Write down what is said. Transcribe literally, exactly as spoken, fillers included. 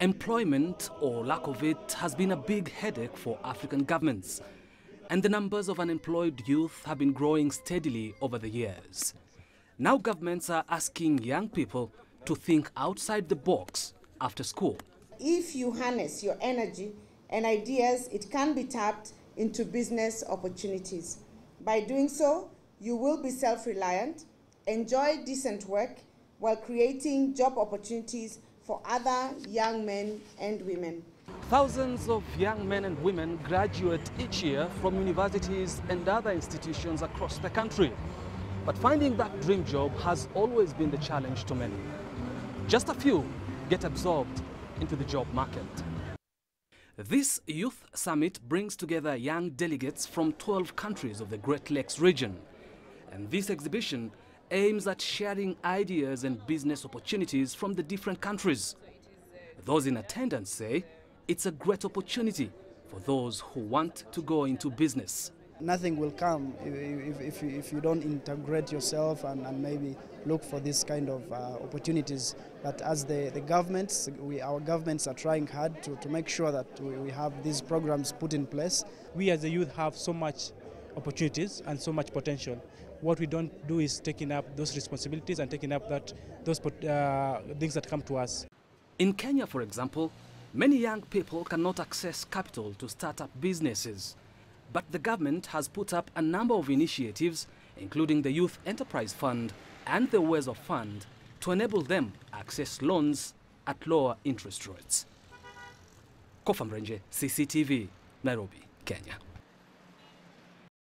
Employment, or lack of it, has been a big headache for African governments, and the numbers of unemployed youth have been growing steadily over the years. Now governments are asking young people to think outside the box after school. If you harness your energy and ideas, it can be tapped into business opportunities. By doing so, you will be self-reliant, enjoy decent work, while creating job opportunities for other young men and women. Thousands of young men and women graduate each year from universities and other institutions across the country. But finding that dream job has always been the challenge to many. Just a few get absorbed into the job market. This youth summit brings together young delegates from twelve countries of the Great Lakes region. And this exhibition aims at sharing ideas and business opportunities from the different countries. Those in attendance say it's a great opportunity for those who want to go into business. Nothing will come if, if, if you don't integrate yourself and, and maybe look for this kind of uh, opportunities. But as the, the governments, we, our governments are trying hard to, to make sure that we, we have these programs put in place. We as a youth have so much opportunities and so much potential. What we don't do is taking up those responsibilities and taking up that, those uh, things that come to us. In Kenya, for example, many young people cannot access capital to start up businesses. But the government has put up a number of initiatives, including the Youth Enterprise Fund and the WESO Fund, to enable them access loans at lower interest rates. Kofa Mrenje, C C T V, Nairobi, Kenya.